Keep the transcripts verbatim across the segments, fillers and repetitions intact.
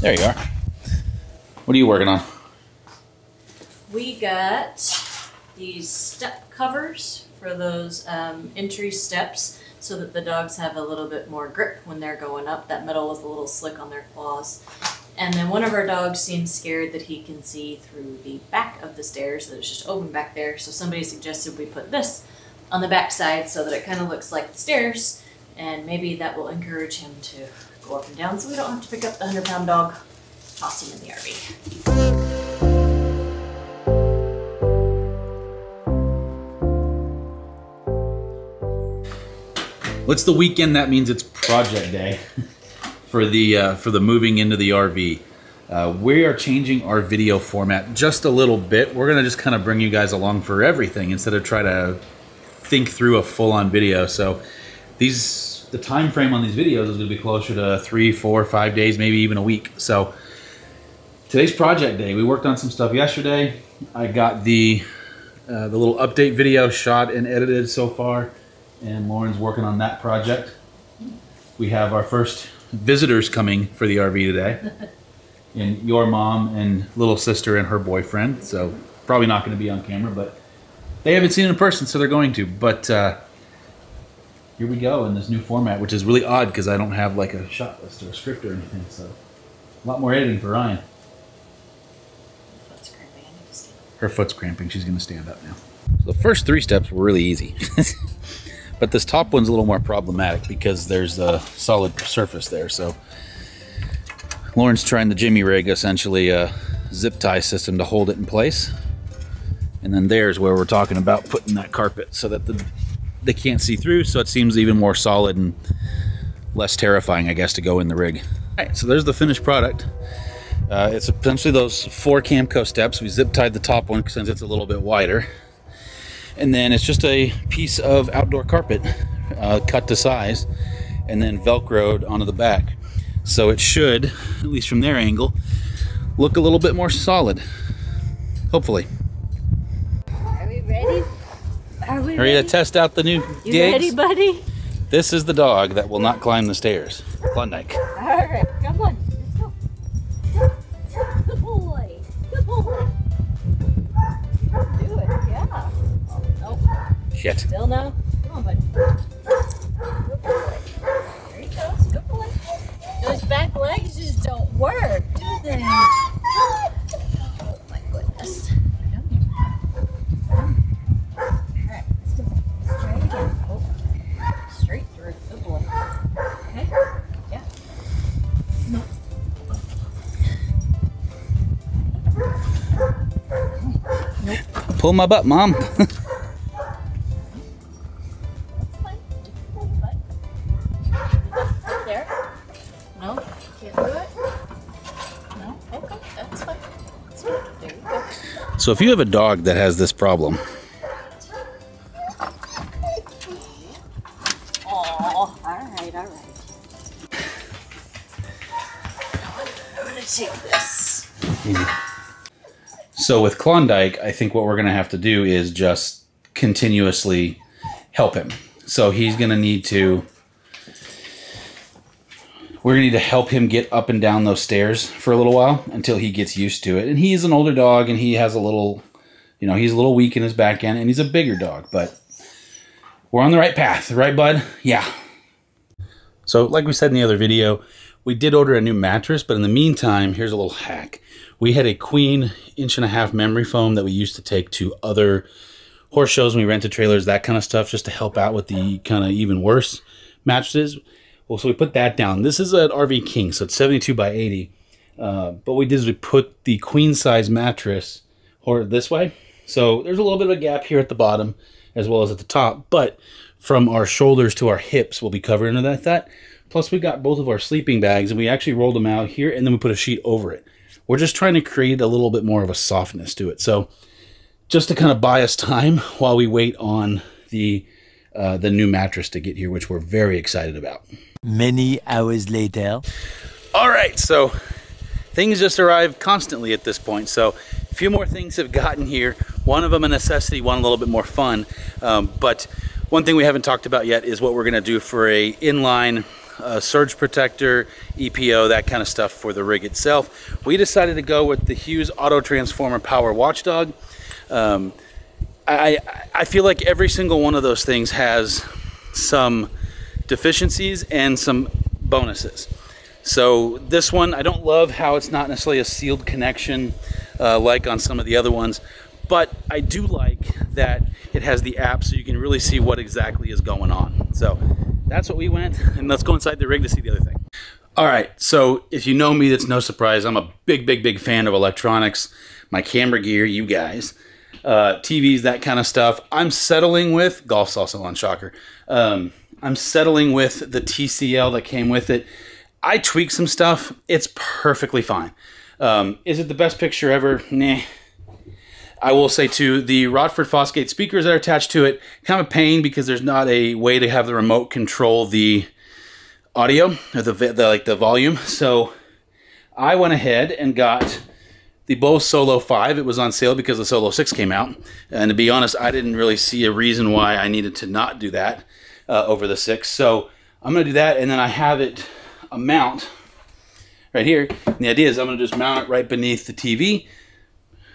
There you are. What are you working on? We got these step covers for those um, entry steps so that the dogs have a little bit more grip when they're going up. That metal was a little slick on their claws. And then one of our dogs seems scared that he can see through the back of the stairs, that it's just open back there. So somebody suggested we put this on the back side so that it kind of looks like the stairs, and maybe that will encourage him to go up and down so we don't have to pick up the one hundred pound dog, toss him in the R V. What's the weekend? That means it's project day for the uh, for the moving into the R V. Uh, we are changing our video format just a little bit. We're gonna just kind of bring you guys along for everything instead of try to think through a full-on video. So these the time frame on these videos is gonna be closer to three, four, five days, maybe even a week. So today's project day. We worked on some stuff yesterday. I got the uh, the little update video shot and edited so far, and Lauren's working on that project. We have our first visitors coming for the R V today, and your mom and little sister and her boyfriend, so probably not going to be on camera, but they haven't seen it in person, so they're going to. But uh, here we go in this new format, which is really odd because I don't have like a shot list or a script or anything, so a lot more editing for Ryan. Her foot's cramping. I need to stand up. Her foot's cramping. She's going to stand up now. So the first three steps were really easy. But this top one's a little more problematic because there's a solid surface there. So Lauren's trying the jimmy rig, essentially a zip tie system to hold it in place. And then there's where we're talking about putting that carpet so that the, they can't see through. So it seems even more solid and less terrifying, I guess, to go in the rig. All right, so there's the finished product. Uh, it's essentially those four Camco steps. We zip tied the top one since it's a little bit wider. And then it's just a piece of outdoor carpet uh, cut to size and then velcroed onto the back. So it should, at least from their angle, look a little bit more solid, hopefully. Are we ready? Are we ready to test out the new digs? You ready, buddy? This is the dog that will not climb the stairs, Klondike. All right, come on. Shit. Still now? Come on, bud. Good boy. There he goes. Good boy. Those back legs just don't work, do they? Oh my goodness. Alright, let's go. Let's try it again. Oh. Straight through. Good boy. Okay? Yeah. No. Nope. Pull my butt, Mom. So if you have a dog that has this problem, Aww, all right, all right. I'm gonna take this. So with Klondike, I think what we're gonna have to do is just continuously help him. So he's gonna need to, we're going to need to help him get up and down those stairs for a little while until he gets used to it. And he is an older dog, and he has a little, you know, he's a little weak in his back end, and he's a bigger dog. But we're on the right path, right, bud? Yeah. So like we said in the other video, we did order a new mattress. But in the meantime, here's a little hack. We had a queen inch and a half memory foam that we used to take to other horse shows when we rented trailers, that kind of stuff, just to help out with the kind of even worse mattresses. Well, so we put that down. This is an R V King, so it's seventy-two by eighty. Uh, but what we did is we put the queen size mattress or this way. So there's a little bit of a gap here at the bottom as well as at the top, but from our shoulders to our hips will be covered under like that. Plus we got both of our sleeping bags, and we actually rolled them out here, and then we put a sheet over it. We're just trying to create a little bit more of a softness to it. So just to kind of buy us time while we wait on the Uh, the new mattress to get here, which we're very excited about. Many hours later. All right, so things just arrive constantly at this point. So a few more things have gotten here. One of them a necessity, one a little bit more fun. Um, but one thing we haven't talked about yet is what we're gonna do for a inline a surge protector, E P O, that kind of stuff for the rig itself. We decided to go with the Hughes Auto Transformer Power Watchdog. Um, I, I feel like every single one of those things has some deficiencies and some bonuses. So this one, I don't love how it's not necessarily a sealed connection uh, like on some of the other ones, but I do like that it has the app so you can really see what exactly is going on. So that's what we went, and let's go inside the rig to see the other thing. All right, so if you know me, that's no surprise. I'm a big, big, big fan of electronics, my camera gear, you guys, uh, T Vs, that kind of stuff. I'm settling with, golf's also on, shocker. Um, I'm settling with the T C L that came with it. I tweaked some stuff. It's perfectly fine. Um, is it the best picture ever? Nah. I will say, too, the Rockford Fosgate speakers that are attached to it, kind of a pain because there's not a way to have the remote control the audio or the, the like the volume. So I went ahead and got the Bose Solo five. It was on sale because the Solo six came out. And to be honest, I didn't really see a reason why I needed to not do that uh, over the six. So I'm going to do that, and then I have it a mount right here. And the idea is I'm going to just mount it right beneath the T V.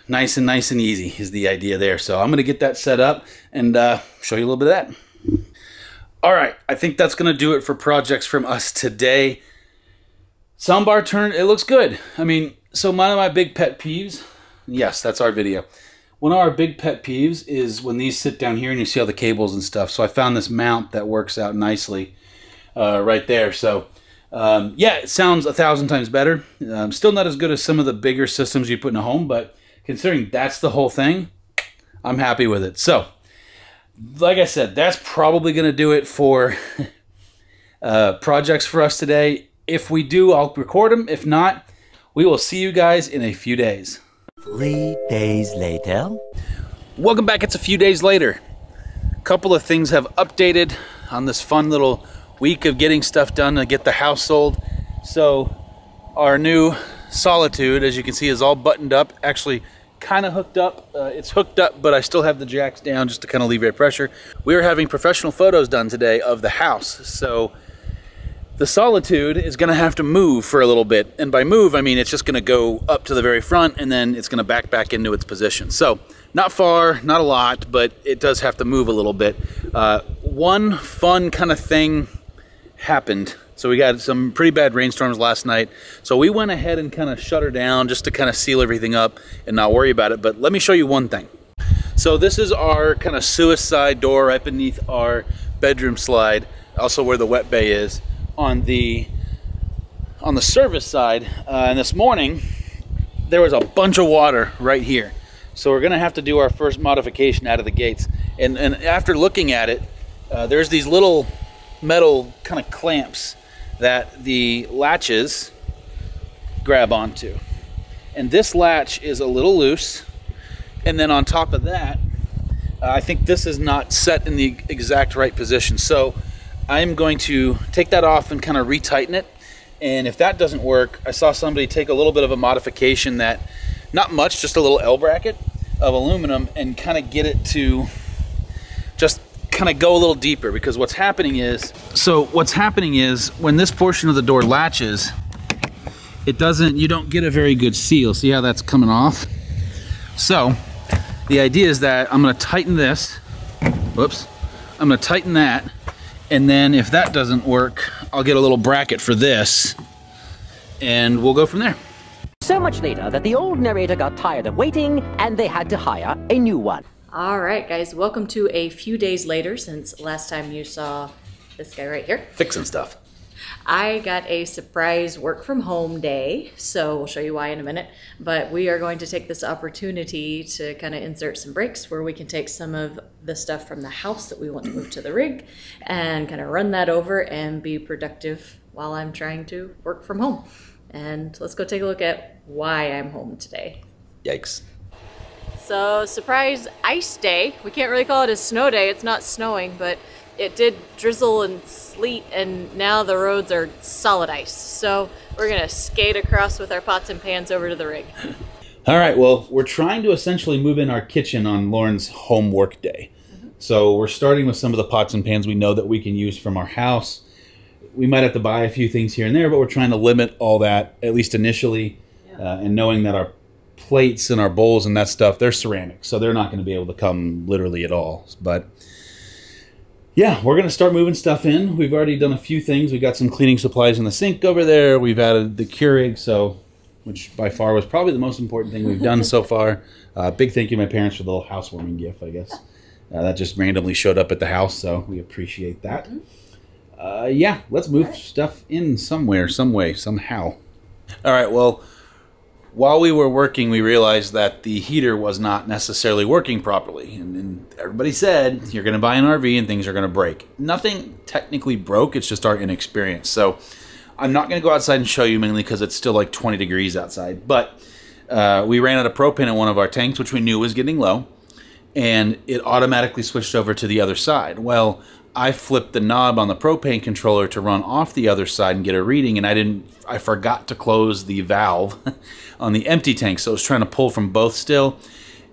Nice and nice and easy is the idea there. So I'm going to get that set up and uh, show you a little bit of that. All right, I think that's going to do it for projects from us today. Soundbar turn, it looks good. I mean, so one of my big pet peeves, yes, that's our video. One of our big pet peeves is when these sit down here and you see all the cables and stuff. So I found this mount that works out nicely uh, right there. So um, yeah, it sounds a thousand times better. Um, still not as good as some of the bigger systems you put in a home, but considering that's the whole thing, I'm happy with it. So, like I said, that's probably going to do it for uh, projects for us today. If we do, I'll record them. If not, we will see you guys in a few days. Three days later. Welcome back. It's a few days later. A couple of things have updated on this fun little week of getting stuff done to get the house sold. So, our new Solitude, as you can see, is all buttoned up, actually kind of hooked up. Uh, it's hooked up, but I still have the jacks down just to kind of alleviate pressure. We are having professional photos done today of the house, so the Solitude is going to have to move for a little bit. And by move, I mean it's just going to go up to the very front, and then it's going to back back into its position. So not far, not a lot, but it does have to move a little bit. Uh, one fun kind of thing happened. So we got some pretty bad rainstorms last night. So we went ahead and kind of shut her down just to kind of seal everything up and not worry about it. But let me show you one thing. So this is our kind of suicide door right beneath our bedroom slide, also where the wet bay is on the on the service side. Uh, and this morning there was a bunch of water right here. So we're gonna have to do our first modification out of the gates. And, and after looking at it, uh, there's these little metal kind of clamps that the latches grab onto, and this latch is a little loose, and then on top of that uh, I think this is not set in the exact right position, so I'm going to take that off and kind of retighten it. And if that doesn't work, I saw somebody take a little bit of a modification, that not much, just a little L bracket of aluminum, and kind of get it to just kind of go a little deeper, because what's happening is so what's happening is when this portion of the door latches, it doesn't, you don't get a very good seal. See how that's coming off? So the idea is that I'm going to tighten this, whoops, I'm going to tighten that, and then if that doesn't work, I'll get a little bracket for this and we'll go from there. So much later that the old narrator got tired of waiting and they had to hire a new one. All right, guys, welcome to a few days later since last time you saw this guy right here. Fixing stuff. I got a surprise work from home day, so we'll show you why in a minute. But we are going to take this opportunity to kind of insert some breaks where we can take some of the stuff from the house that we want to move to the rig and kind of run that over and be productive while I'm trying to work from home. And let's go take a look at why I'm home today. Yikes. So, surprise ice day. We can't really call it a snow day. It's not snowing, but it did drizzle and sleet, and now the roads are solid ice. So we're gonna skate across with our pots and pans over to the rig. All right, well, we're trying to essentially move in our kitchen on Lauren's homework day. Mm-hmm. So we're starting with some of the pots and pans we know that we can use from our house. we might have to buy a few things here and there, but we're trying to limit all that, at least initially, yeah. uh, and knowing that our plates and our bowls and that stuff, they're ceramic, so they're not going to be able to come literally at all. But yeah, we're going to start moving stuff in. We've already done a few things. We've got some cleaning supplies in the sink over there. We've added the Keurig, so, which by far was probably the most important thing we've done so far. Uh, big thank you to my parents for the little housewarming gift, I guess. Uh, that just randomly showed up at the house, so we appreciate that. Uh, yeah, let's move right. stuff in somewhere, some way, somehow. All right, well, while we were working, we realized that the heater was not necessarily working properly. And, and everybody said, you're going to buy an R V and things are going to break. Nothing technically broke. It's just our inexperience. So I'm not going to go outside and show you, mainly because it's still like twenty degrees outside. But uh, we ran out of propane in one of our tanks, which we knew was getting low. And it automatically switched over to the other side. Well, I flipped the knob on the propane controller to run off the other side and get a reading, and I didn't, I forgot to close the valve on the empty tank. So it was trying to pull from both still,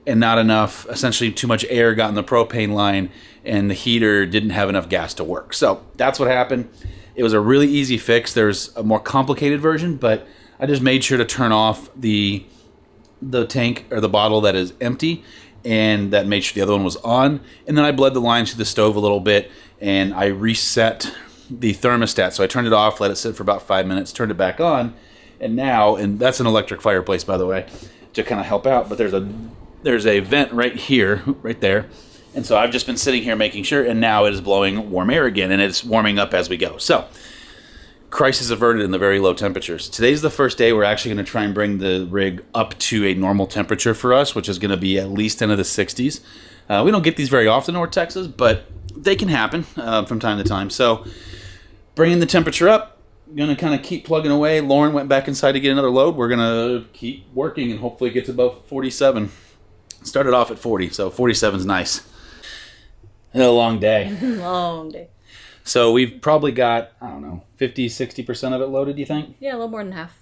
and not enough, essentially too much air got in the propane line, and the heater didn't have enough gas to work. So that's what happened. It was a really easy fix. There's a more complicated version, but I just made sure to turn off the, the tank or the bottle that is empty, and that made sure the other one was on. And then I bled the lines through the stove a little bit, and I reset the thermostat. So I turned it off, let it sit for about five minutes, turned it back on, and now, and that's an electric fireplace, by the way, to kind of help out, but there's a there's a vent right here, right there. And so I've just been sitting here making sure, and now it is blowing warm air again, and it's warming up as we go. So crisis averted in the very low temperatures. Today's the first day we're actually going to try and bring the rig up to a normal temperature for us, which is going to be at least into the sixties. Uh, we don't get these very often in North Texas, but they can happen uh, from time to time. So bringing the temperature up, going to kind of keep plugging away. Lauren went back inside to get another load. We're going to keep working and hopefully get to about forty-seven. Started off at forty, so forty-seven is nice. A long day. Long day. So we've probably got, I don't know, fifty, sixty percent of it loaded, do you think? Yeah, a little more than half.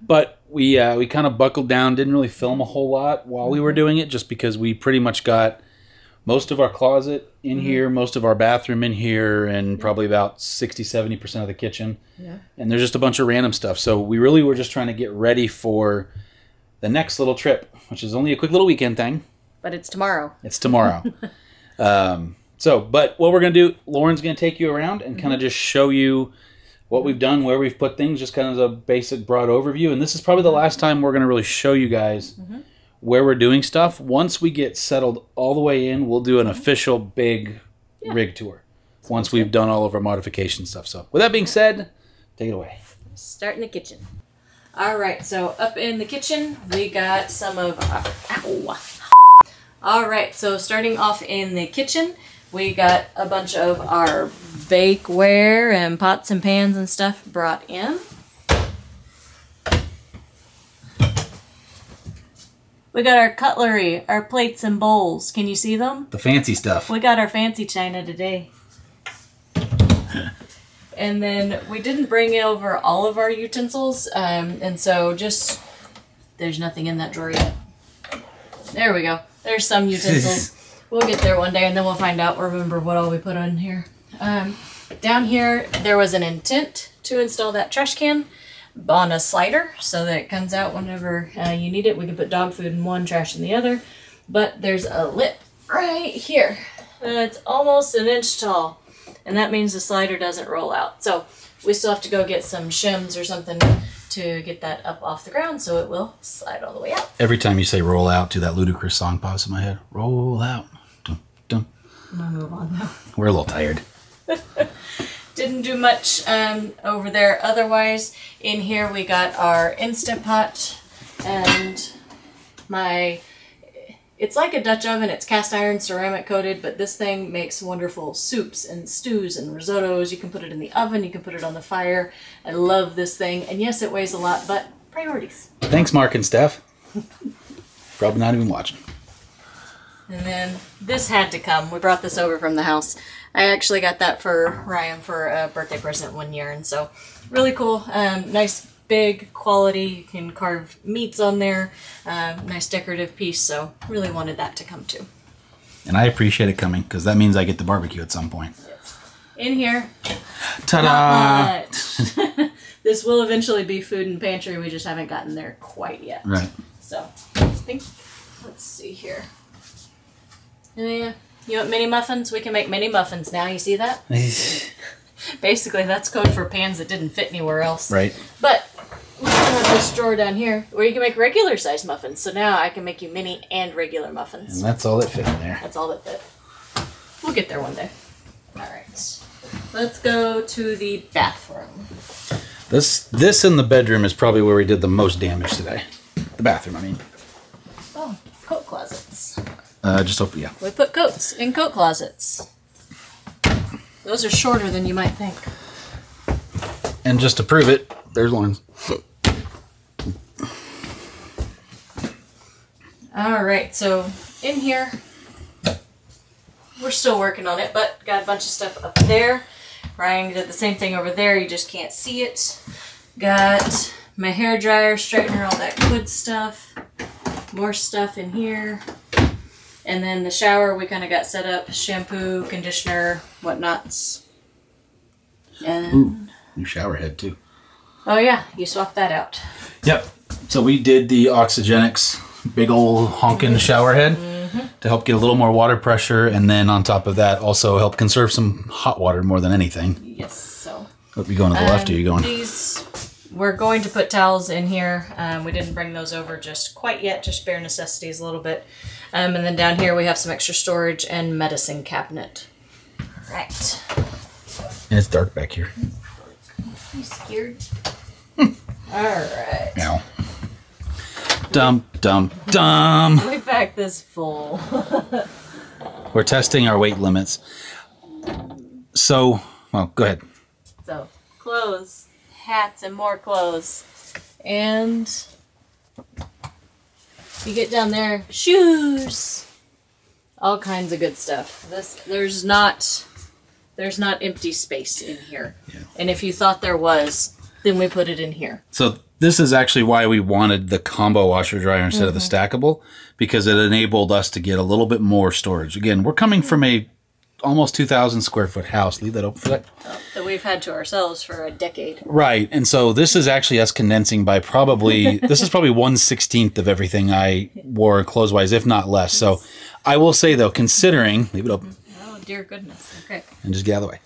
But we uh, we kind of buckled down, didn't really film a whole lot while we were doing it, just because we pretty much got most of our closet in mm-hmm. here, most of our bathroom in here, and probably about sixty, seventy percent of the kitchen. Yeah. And there's just a bunch of random stuff. So we really were just trying to get ready for the next little trip, which is only a quick little weekend thing. But it's tomorrow. It's tomorrow. um So, but what we're going to do, Lauren's going to take you around and kind of just show you what we've done, where we've put things, just kind of a basic broad overview. And this is probably the last time we're going to really show you guys mm-hmm. where we're doing stuff. Once we get settled all the way in, we'll do an official big yeah. rig tour once we've done all of our modification stuff. So with that being said, take it away. Start in the kitchen. All right. So up in the kitchen, we got some of our... Ow. All right. So starting off in the kitchen... We got a bunch of our bakeware and pots and pans and stuff brought in. We got our cutlery, our plates and bowls. Can you see them? The fancy stuff. We got our fancy china today. And then we didn't bring over all of our utensils, um, and so just, there's nothing in that drawer yet. There we go. There's some utensils. We'll get there one day, and then we'll find out, remember what all we put on here. Um, down here, there was an intent to install that trash can on a slider so that it comes out whenever uh, you need it. We can put dog food in one, trash in the other. But there's a lip right here. Uh, it's almost an inch tall, and that means the slider doesn't roll out. So we still have to go get some shims or something to get that up off the ground so it will slide all the way out. Every time you say roll out, do that ludicrous song pops in my head. Roll out. Dum. I'm gonna move on now. We're a little tired. Didn't do much um, over there otherwise. In here we got our Instant Pot and my, it's like a Dutch oven. It's cast iron, ceramic coated, but this thing makes wonderful soups and stews and risottos. You can put it in the oven. You can put it on the fire. I love this thing. And yes, it weighs a lot, but priorities. Thanks, Mark and Steph. Probably not even watching. And then this had to come. We brought this over from the house. I actually got that for Ryan for a birthday present one year. And so really cool. Um, nice, big quality. You can carve meats on there. Uh, nice decorative piece. So really wanted that to come too. And I appreciate it coming because that means I get the barbecue at some point. Yes. in here. Ta-da! This will eventually be food and pantry. We just haven't gotten there quite yet. Right. So, I think, let's see here. Yeah. You want mini muffins? We can make mini muffins now. You see that? Basically, that's code for pans that didn't fit anywhere else. Right. But we have this drawer down here where you can make regular size muffins. So now I can make you mini and regular muffins. And that's all that fit in there. That's all that fit. We'll get there one day. All right. Let's go to the bathroom. This this in the bedroom is probably where we did the most damage today. The bathroom, I mean. Oh, coat closets. Uh, just open, yeah. We put coats in coat closets. Those are shorter than you might think. And just to prove it, there's Lauren's. All right, so in here, we're still working on it, but got a bunch of stuff up there. Ryan did the same thing over there. You just can't see it. Got my hair dryer, straightener, all that good stuff. More stuff in here. And then the shower, we kind of got set up. Shampoo, conditioner, whatnots. And ooh, new shower head too. Oh yeah, you swapped that out. Yep. So we did the Oxygenics big old honkin' shower head. To help get a little more water pressure, and then on top of that, also help conserve some hot water more than anything. Yes, so. Hope you're going to the um, left, or you're going. These, we're going to put towels in here. Um, we didn't bring those over just quite yet, just bare necessities a little bit. Um, and then down here we have some extra storage and medicine cabinet. All right. And it's dark back here. Are you scared? All right. Now. Dump, dump, dump. We packed this full. We're testing our weight limits. So, well, go ahead. So, clothes, hats, and more clothes. And you get down there, shoes. All kinds of good stuff. This, there's not, there's not empty space in here. Yeah. And if you thought there was, then we put it in here. So. This is actually why we wanted the combo washer dryer instead mm-hmm. of the stackable, because it enabled us to get a little bit more storage. Again, we're coming from a almost two thousand square foot house. Leave that open for that. Oh, that we've had to ourselves for a decade. Right. And so this is actually us condensing by probably, this is probably one sixteenth of everything I wore clothes-wise, if not less. So I will say, though, considering, leave it open. Oh, dear goodness. Okay. And just get out of the way.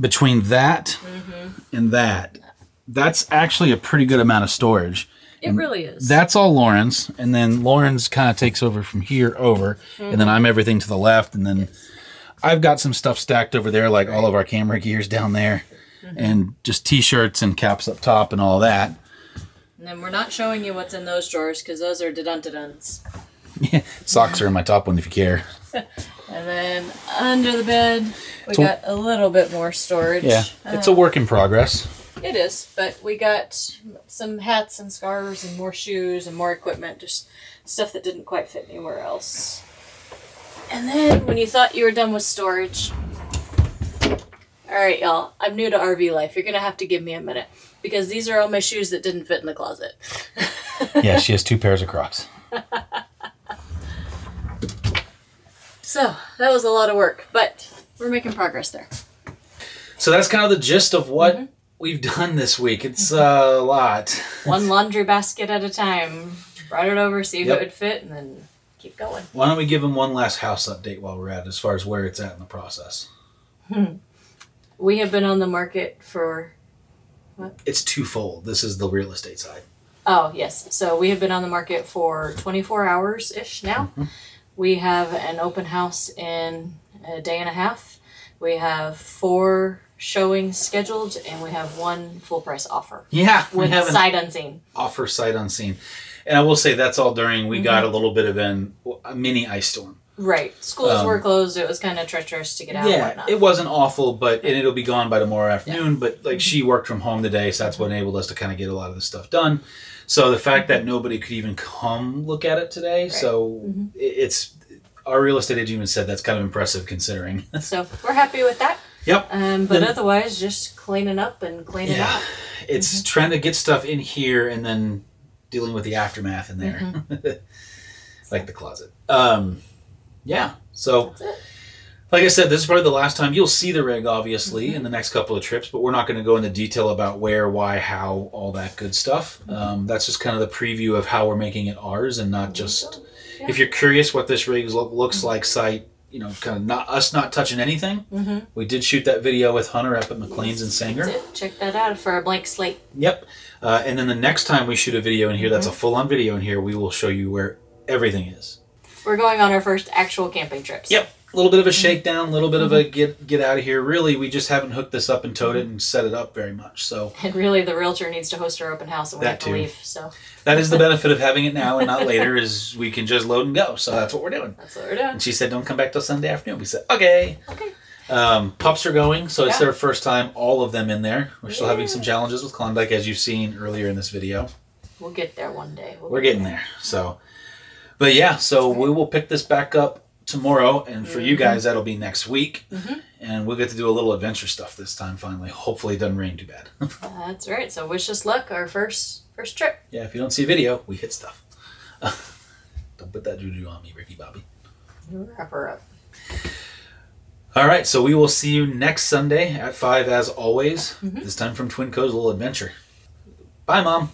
Between that mm-hmm. and that. That's actually a pretty good amount of storage. It and really is. That's all Lauren's. And then Lauren's kind of takes over from here over. Mm-hmm. And then I'm everything to the left. And then I've got some stuff stacked over there, like right. all of our camera gears down there. Mm-hmm. And just T-shirts and caps up top and all that. And then we're not showing you what's in those drawers because those are da-dun-da-duns. Yeah, socks are in my top one if you care. And then under the bed, we so, got a little bit more storage. Yeah, uh, it's a work in progress. It is, but we got some hats and scarves and more shoes and more equipment, just stuff that didn't quite fit anywhere else. And then when you thought you were done with storage, all right, y'all, I'm new to R V life. You're going to have to give me a minute because these are all my shoes that didn't fit in the closet. Yeah, she has two pairs of Crocs. So that was a lot of work, but we're making progress there. So that's kind of the gist of what... Mm-hmm. We've done this week. It's uh, a lot. One laundry basket at a time. Brought it over, see if yep. it would fit, and then keep going. Why don't we give them one last house update while we're at it, as far as where it's at in the process? Hmm. We have been on the market for what? It's twofold. This is the real estate side. Oh, yes. So we have been on the market for twenty-four hours-ish now. Mm-hmm. We have an open house in a day and a half. We have four... showing scheduled, and we have one full price offer. Yeah, we have sight unseen. Offer sight unseen, and I will say that's all during we mm-hmm. got a little bit of an a mini ice storm. Right, schools um, were closed. It was kind of treacherous to get out. Yeah, and whatnot. It wasn't awful, but and it'll be gone by tomorrow afternoon. Yeah. But like mm-hmm. she worked from home today, so that's what enabled us to kind of get a lot of this stuff done. So the fact that nobody could even come look at it today, right. so mm-hmm. it's our real estate agent even said that's kind of impressive considering. So we're happy with that. Yep. Um, but then, otherwise, just cleaning up and cleaning yeah, up. It's mm-hmm. trying to get stuff in here and then dealing with the aftermath in there. Mm-hmm. Like the closet. Um, yeah. So Like I said, this is probably the last time you'll see the rig, obviously, mm-hmm. in the next couple of trips, but we're not going to go into detail about where, why, how, all that good stuff. Mm-hmm. Um, that's just kind of the preview of how we're making it ours and not just... Yeah. If you're curious what this rig lo looks mm-hmm. like, sight, you know, kind of not us not touching anything. Mm-hmm. We did shoot that video with Hunter up at McLean's and Sanger. Check that out for a blank slate. Yep. Uh, and then the next time we shoot a video in here, mm-hmm. that's a full-on video in here, we will show you where everything is. We're going on our first actual camping trips. Yep. A little bit of a shakedown, a little bit mm-hmm. of a get get out of here. Really, we just haven't hooked this up and towed it and set it up very much. So and really, the realtor needs to host her open house, and we that have to too. leave. So that is the benefit of having it now and not later. Is we can just load and go. So that's what we're doing. That's what we're doing. And she said, "Don't come back till Sunday afternoon." We said, "Okay." Okay. Um, pups are going, so yeah. it's their first time. All of them in there. We're still yeah. having some challenges with Klondike, as you've seen earlier in this video. We'll get there one day. We'll we're get getting there. there. So, but yeah, so we will pick this back up tomorrow, and for mm-hmm. you guys that'll be next week, mm-hmm. and we'll get to do a little adventure stuff this time finally. Hopefully it doesn't rain too bad. That's right. So wish us luck, our first first trip. Yeah, if you don't see video, we hit stuff. Uh, don't put that juju on me, Ricky Bobby. Wrap her up. All right, so we will see you next Sunday at five as always, mm-hmm. this time from Twin Co's Little Adventure. Bye, Mom.